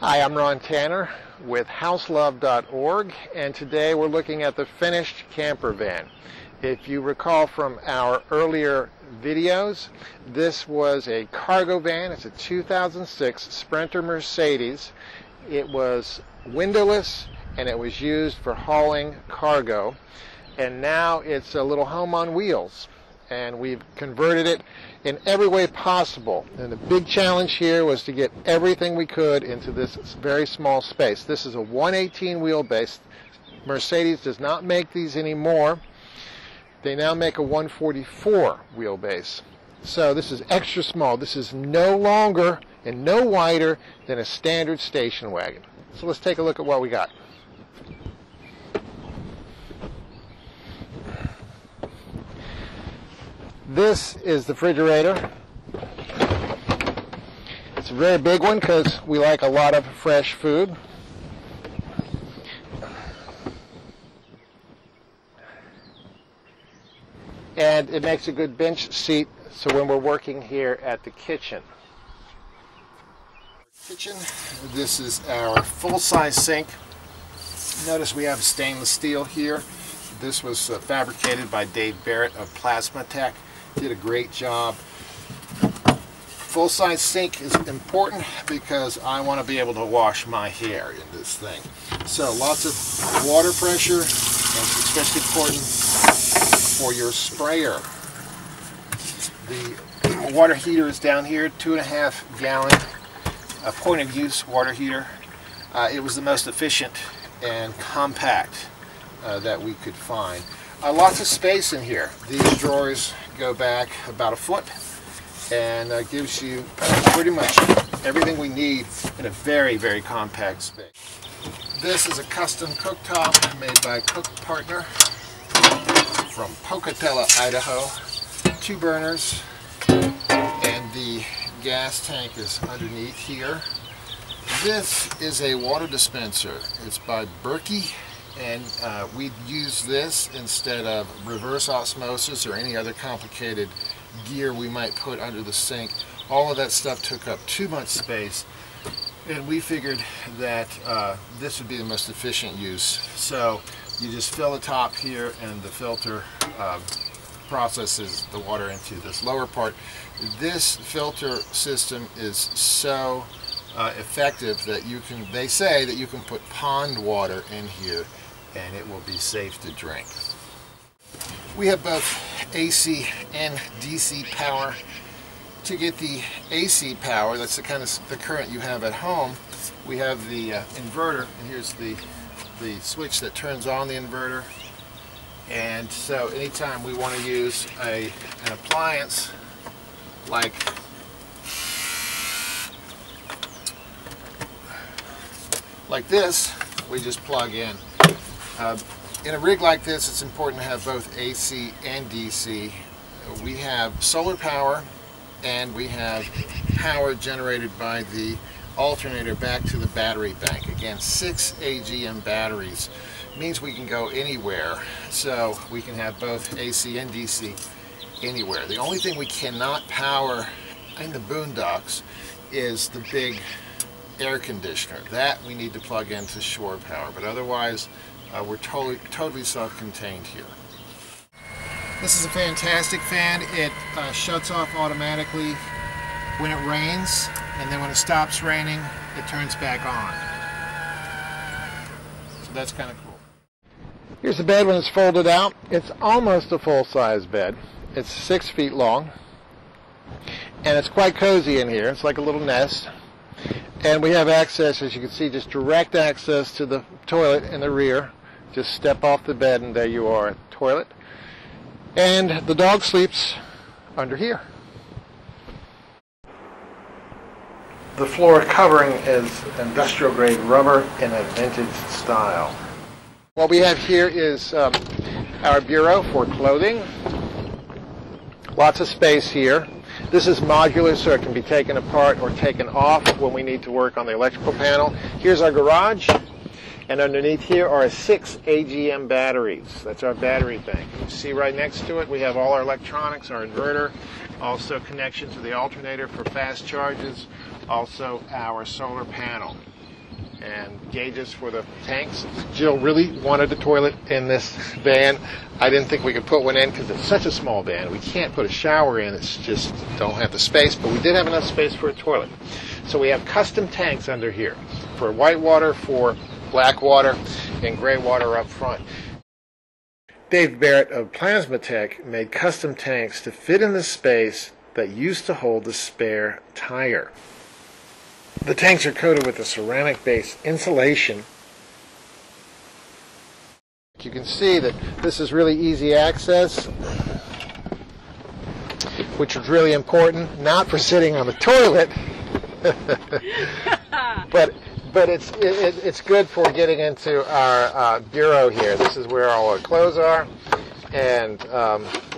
Hi, I'm Ron Tanner with houselove.org, and today we're looking at the finished camper van. If you recall from our earlier videos, this was a cargo van. It's a 2006 Sprinter Mercedes. It was windowless and it was used for hauling cargo, and now it's a little home on wheels, and we've converted it in every way possible. And the big challenge here was to get everything we could into this very small space. This is a 118 wheelbase. Mercedes does not make these anymore. They now make a 144 wheelbase. So this is extra small. This is no longer and no wider than a standard station wagon. So let's take a look at what we got. This is the refrigerator. It's a very big one because we like a lot of fresh food. And it makes a good bench seat, so when we're working here at the kitchen. This is our full-size sink. Notice we have stainless steel here. This was fabricated by Dave Barrett of PlasmaTech. Did a great job. Full-size sink is important because I want to be able to wash my hair in this thing. So lots of water pressure. That's especially important for your sprayer. The water heater is down here, 2.5 gallon point of use water heater. It was the most efficient and compact that we could find. Lots of space in here. These drawers go back about a foot, and gives you pretty much everything we need in a very, very compact space. This is a custom cooktop made by Cook Partner from Pocatello, Idaho. 2 burners, and the gas tank is underneath here. This is a water dispenser. It's by Berkey. And we use this instead of reverse osmosis or any other complicated gear we might put under the sink. All of that stuff took up too much space, and we figured that this would be the most efficient use. So you just fill the top here, and the filter processes the water into this lower part. This filter system is so effective that you can, they say that you can put pond water in here and it will be safe to drink. We have both AC and DC power. To get the AC power, that's the kind of the current you have at home, we have the inverter, and here's the switch that turns on the inverter. And so anytime we want to use an appliance like this, we just plug in. In a rig like this, it's important to have both AC and DC. We have solar power, and we have power generated by the alternator back to the battery bank. Again, 6 AGM batteries. Means we can go anywhere, so we can have both AC and DC anywhere. The only thing we cannot power in the boondocks is the big air conditioner. That we need to plug into shore power, but otherwise we're totally self-contained here. This is a fantastic fan. It shuts off automatically when it rains, and then when it stops raining, it turns back on. So that's kind of cool. Here's the bed when it's folded out. It's almost a full-size bed. It's 6 feet long, and it's quite cozy in here. It's like a little nest. And we have access, as you can see, just direct access to the toilet in the rear. Just step off the bed and there you are at the toilet. And the dog sleeps under here. The floor covering is industrial grade rubber in a vintage style. What we have here is our bureau for clothing. Lots of space here. This is modular, so it can be taken apart or taken off when we need to work on the electrical panel. Here's our garage, And underneath here are 6 AGM batteries. That's our battery bank. You see right next to it, we have all our electronics, our inverter, also connections to the alternator for fast charges, also our solar panel, and gauges for the tanks. Jill really wanted a toilet in this van. I didn't think we could put one in because it's such a small van. We can't put a shower in. It's just don't have the space, but we did have enough space for a toilet. So we have custom tanks under here for white water, for black water, and gray water up front. Dave Barrett of PlasmaTech made custom tanks to fit in the space that used to hold the spare tire. The tanks are coated with a ceramic-based insulation. You can see that this is really easy access, which is really important, not for sitting on the toilet, but it's good for getting into our bureau here. This is where all our clothes are, and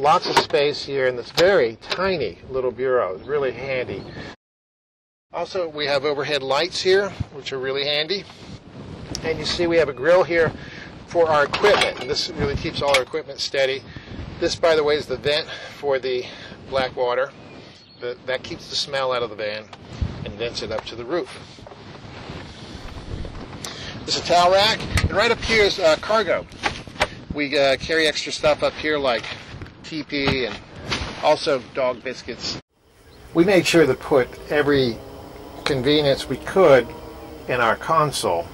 lots of space here in this very tiny little bureau. It's really handy. Also, we have overhead lights here, which are really handy. And you see we have a grill here for our equipment, and this really keeps all our equipment steady. This, by the way, is the vent for the black water. That keeps the smell out of the van and vents it up to the roof. This is a towel rack, and right up here is cargo. We carry extra stuff up here like teepee and also dog biscuits. We made sure to put every convenience we could in our console,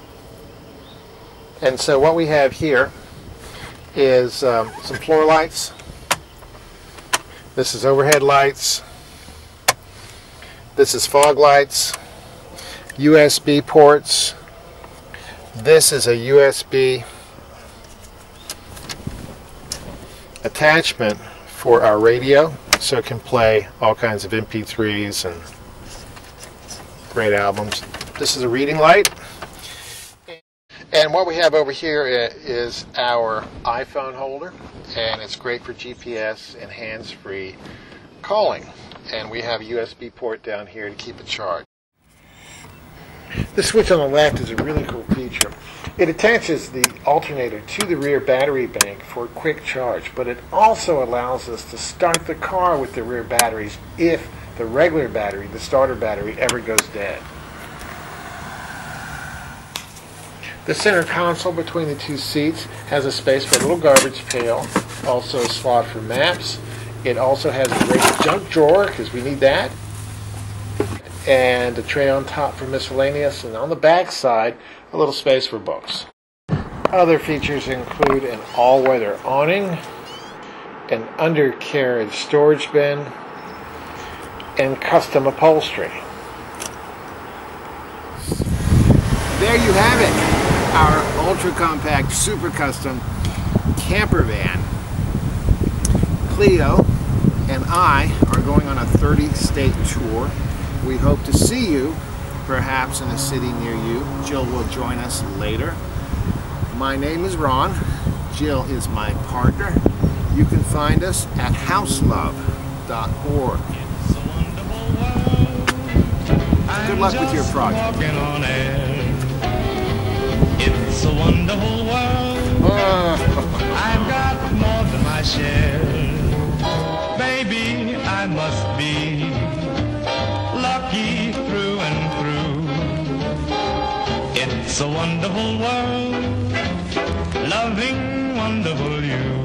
and so what we have here is some floor lights. This is overhead lights. This is fog lights, USB ports. This is a USB attachment for our radio, so it can play all kinds of MP3s and great albums. This is a reading light. And what we have over here is our iPhone holder, and it's great for GPS and hands-free calling. And we have a USB port down here to keep it charged. This switch on the left is a really cool feature. It attaches the alternator to the rear battery bank for a quick charge, but it also allows us to start the car with the rear batteries if the regular battery, the starter battery, ever goes dead. The center console between the two seats has a space for a little garbage pail, also a slot for maps. It also has a great junk drawer, because we need that, and a tray on top for miscellaneous, and on the back side a little space for books. Other features include an all-weather awning, an undercarriage storage bin, and custom upholstery. There you have it, our ultra-compact, super-custom camper van. Cleo and I are going on a 30-state tour. We hope to see you, perhaps in a city near you. Jill will join us later. My name is Ron. Jill is my partner. You can find us at houselove.org. Good luck with your project. It's a wonderful world. I've got more than my share. Baby, I must be lucky through and through. It's a wonderful world, loving wonderful you.